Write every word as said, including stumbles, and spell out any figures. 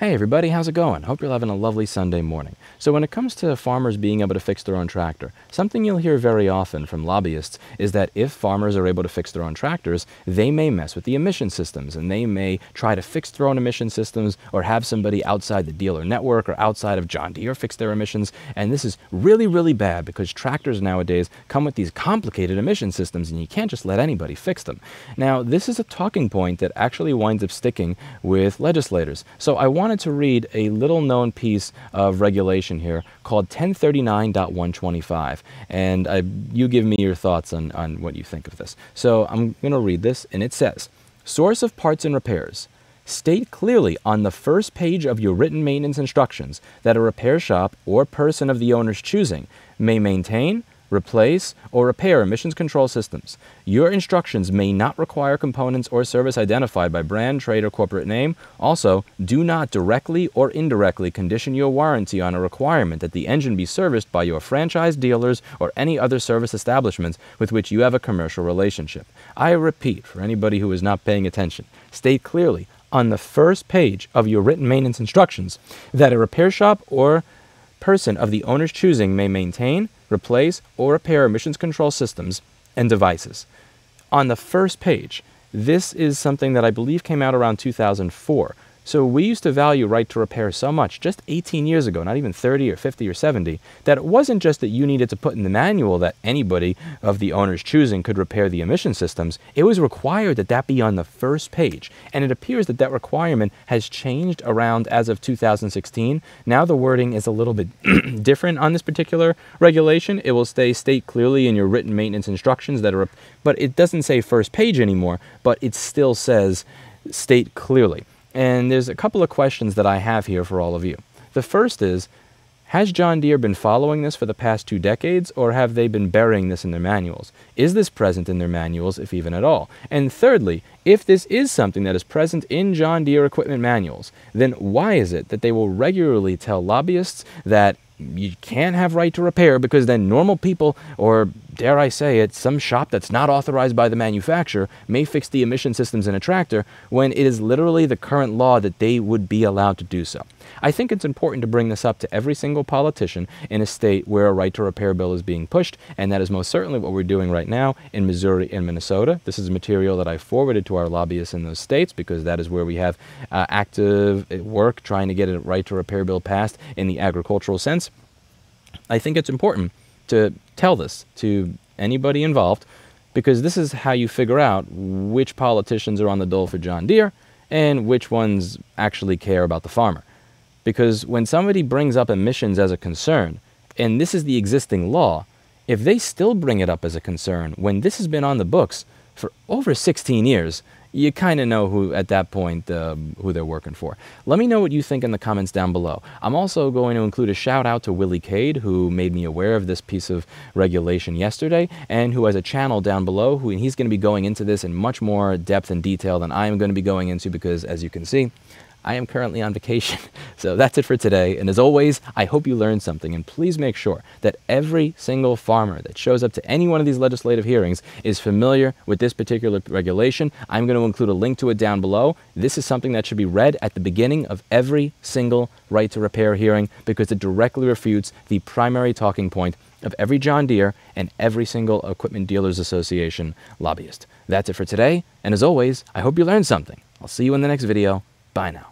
Hey everybody, how's it going? Hope you're having a lovely Sunday morning. So when it comes to farmers being able to fix their own tractor, something you'll hear very often from lobbyists is that if farmers are able to fix their own tractors, they may mess with the emission systems and they may try to fix their own emission systems or have somebody outside the dealer network or outside of John Deere fix their emissions. And this is really, really bad because tractors nowadays come with these complicated emission systems and you can't just let anybody fix them. Now, this is a talking point that actually winds up sticking with legislators. So I want to read a little known piece of regulation here called ten thirty-nine point one twenty-five, and I, you give me your thoughts on, on what you think of this. So I'm going to read this, and it says, source of parts and repairs. State clearly on the first page of your written maintenance instructions that a repair shop or person of the owner's choosing may maintain, replace, or repair emissions control systems. Your instructions may not require components or service identified by brand, trade, or corporate name. Also, do not directly or indirectly condition your warranty on a requirement that the engine be serviced by your franchise dealers or any other service establishments with which you have a commercial relationship. I repeat, for anybody who is not paying attention, state clearly on the first page of your written maintenance instructions that a repair shop or person of the owner's choosing may maintain, replace, or repair emissions control systems and devices. On the first page, this is something that I believe came out around two thousand four. So we used to value right to repair so much just eighteen years ago, not even thirty or fifty or seventy, that it wasn't just that you needed to put in the manual that anybody of the owner's choosing could repair the emission systems. It was required that that be on the first page. And it appears that that requirement has changed around as of two thousand sixteen. Now the wording is a little bit different on this particular regulation. It will say state clearly in your written maintenance instructions that are, but it doesn't say first page anymore, but it still says state clearly. And there's a couple of questions that I have here for all of you. The first is, has John Deere been following this for the past two decades, or have they been burying this in their manuals? Is this present in their manuals, if even at all? And thirdly, if this is something that is present in John Deere equipment manuals, then why is it that they will regularly tell lobbyists that you can't have right to repair because then normal people, or dare I say it, some shop that's not authorized by the manufacturer may fix the emission systems in a tractor when it is literally the current law that they would be allowed to do so? I think it's important to bring this up to every single politician in a state where a right to repair bill is being pushed, and that is most certainly what we're doing right now in Missouri and Minnesota. This is material that I forwarded to our lobbyists in those states because that is where we have uh, active work trying to get a right to repair bill passed in the agricultural sense. I think it's important to tell this to anybody involved because this is how you figure out which politicians are on the dole for John Deere and which ones actually care about the farmer. Because when somebody brings up emissions as a concern, and this is the existing law, if they still bring it up as a concern when this has been on the books for over sixteen years, you kind of know who, at that point, uh, who they're working for. Let me know what you think in the comments down below. I'm also going to include a shout out to Willie Cade, who made me aware of this piece of regulation yesterday, and who has a channel down below, who, and he's going to be going into this in much more depth and detail than I am going to be going into because, as you can see, I am currently on vacation. So that's it for today. And as always, I hope you learned something. And please make sure that every single farmer that shows up to any one of these legislative hearings is familiar with this particular regulation. I'm going to include a link to it down below. This is something that should be read at the beginning of every single right to repair hearing because it directly refutes the primary talking point of every John Deere and every single Equipment Dealers Association lobbyist. That's it for today. And as always, I hope you learned something. I'll see you in the next video. Bye now.